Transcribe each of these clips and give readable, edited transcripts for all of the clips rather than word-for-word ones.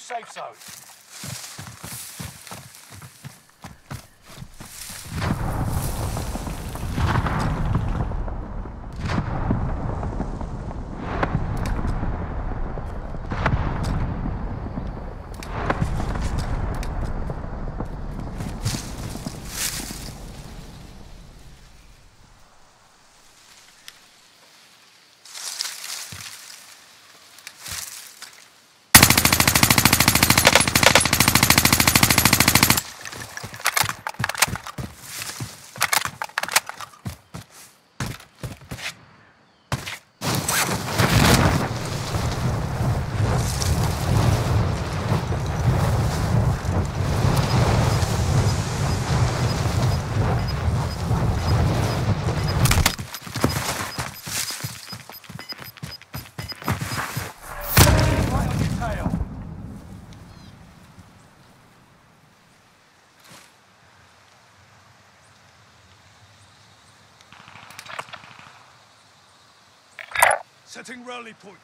safe zone. Setting rally point.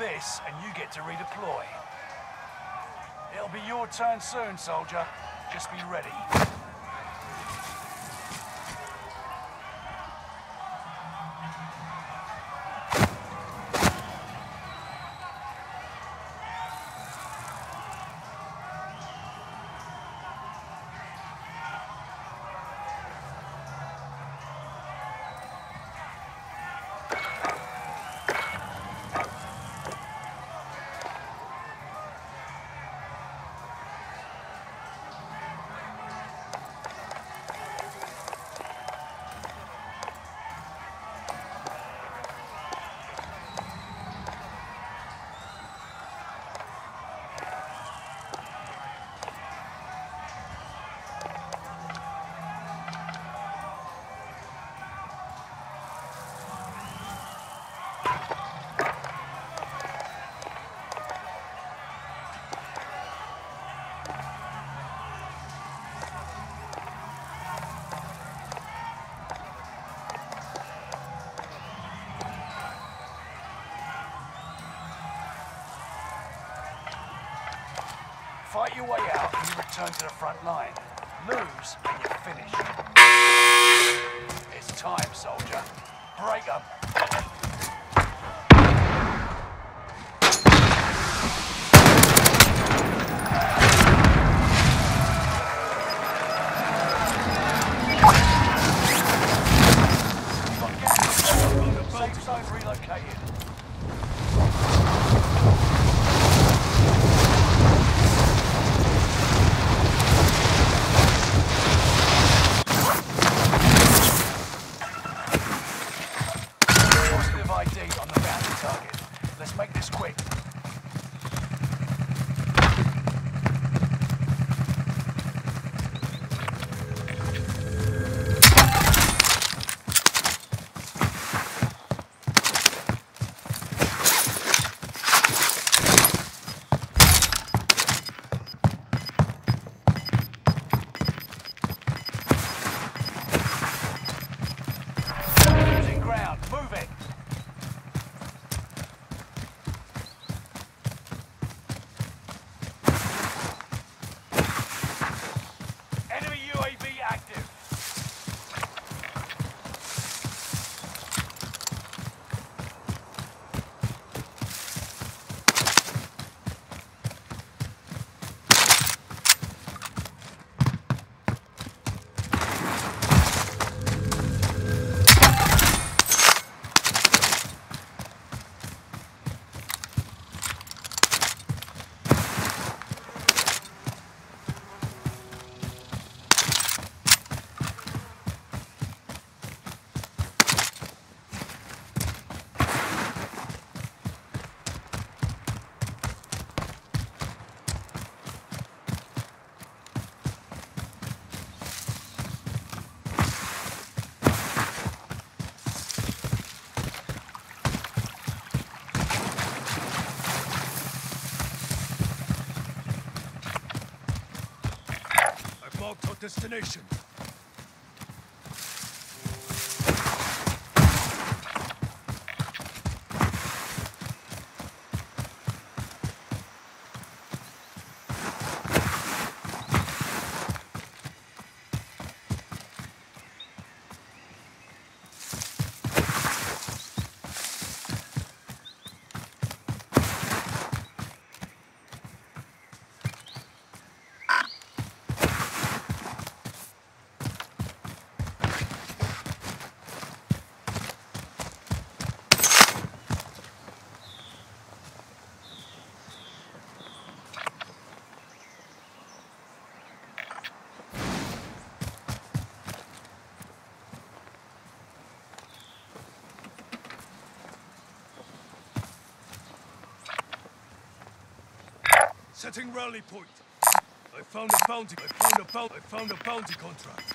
This and you get to redeploy. It'll be your turn soon, soldier. Just be ready. Fight your way out and you return to the front line. Lose and you're finished. It's time, soldier. Break up. Safe zone relocated. destination. Setting rally point. I found a bounty. I found a bounty contract.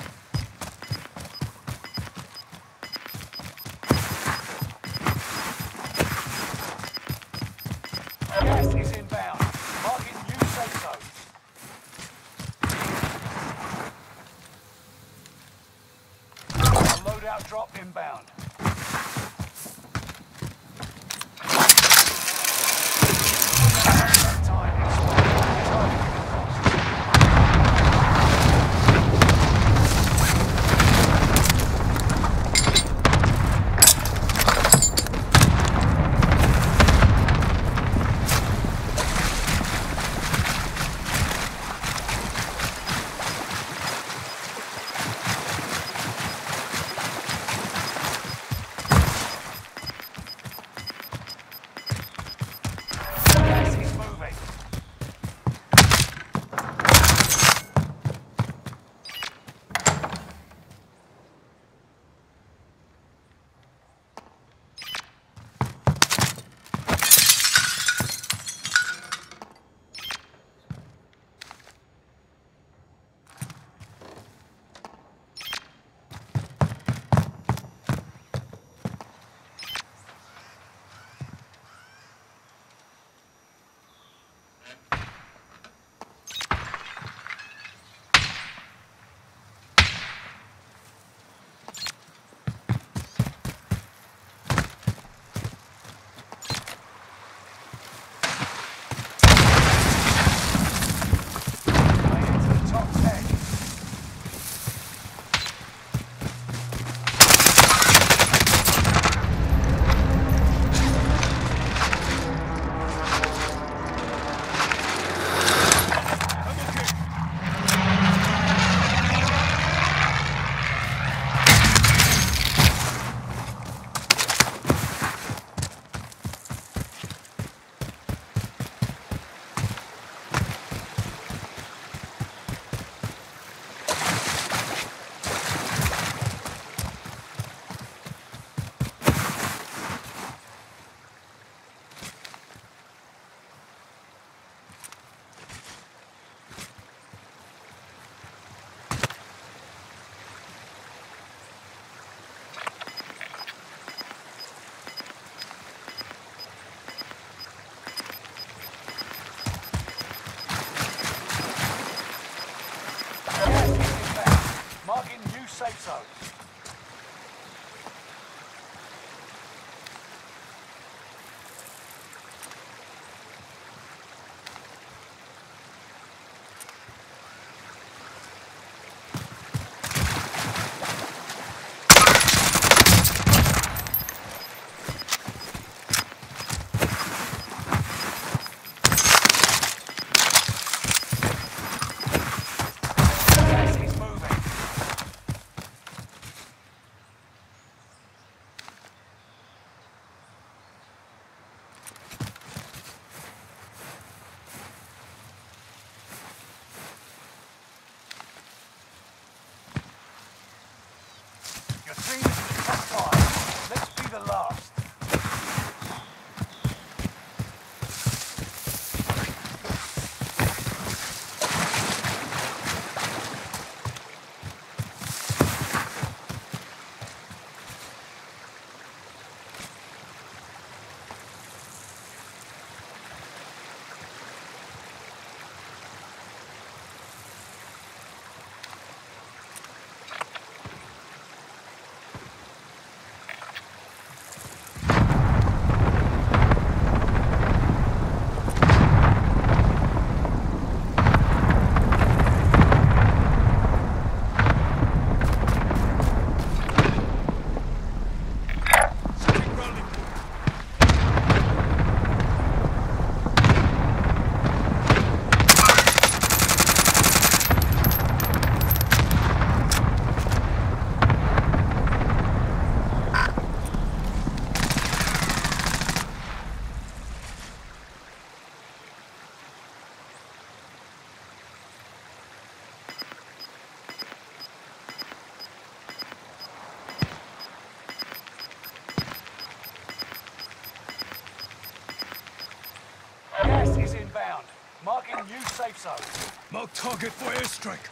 safe zone. Mark target for airstrike.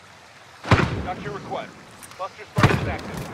Got your request. Buster strike is active.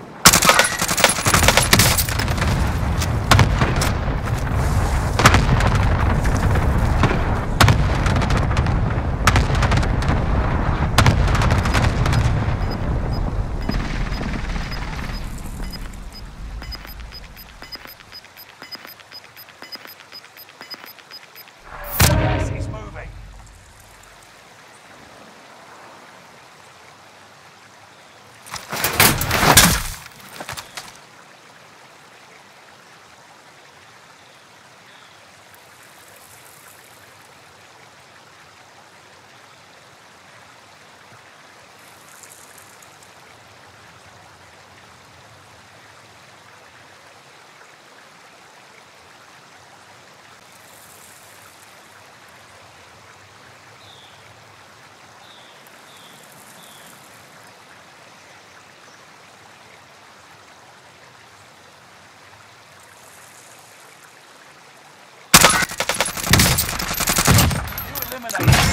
Thank you.